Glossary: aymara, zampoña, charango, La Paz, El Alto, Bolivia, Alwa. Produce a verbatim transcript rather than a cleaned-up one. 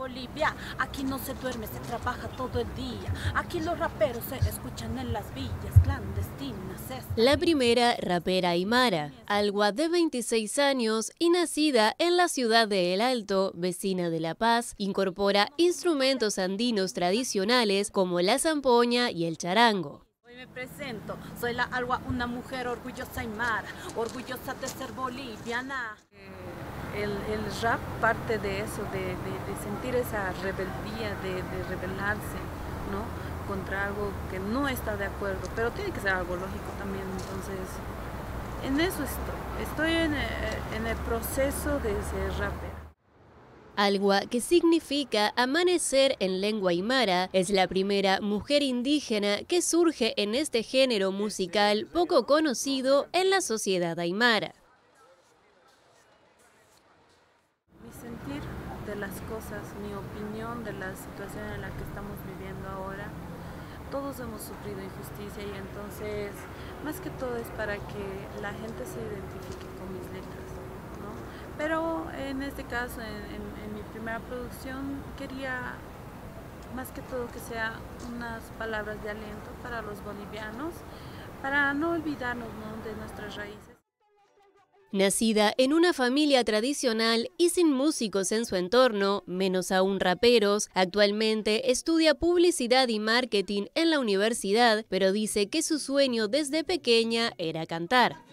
Bolivia. Aquí no se duerme, se trabaja todo el día. Aquí los raperos se escuchan en las villas clandestinas. La primera rapera aymara, Alwa, de veintiséis años y nacida en la ciudad de El Alto, vecina de La Paz, incorpora instrumentos andinos tradicionales como la zampoña y el charango. Me presento, soy la Alwa, una mujer orgullosa aymara, orgullosa de ser boliviana. Eh, el, el rap parte de eso, de, de, de sentir esa rebeldía, de, de rebelarse, ¿no? Contra algo que no está de acuerdo, pero tiene que ser algo lógico también. Entonces, en eso estoy, estoy en, en el proceso de ser rapera. Alwa, que significa amanecer en lengua aymara, es la primera mujer indígena que surge en este género musical poco conocido en la sociedad aymara. Mi sentir de las cosas, mi opinión de la situación en la que estamos viviendo ahora, todos hemos sufrido injusticia y entonces, más que todo es para que la gente se identifique con mis letras, ¿no? Pero en este caso, en, en la producción quería más que todo que sea unas palabras de aliento para los bolivianos, para no olvidarnos, ¿no?, de nuestras raíces. Nacida en una familia tradicional y sin músicos en su entorno, menos aún raperos, actualmente estudia publicidad y marketing en la universidad, pero dice que su sueño desde pequeña era cantar.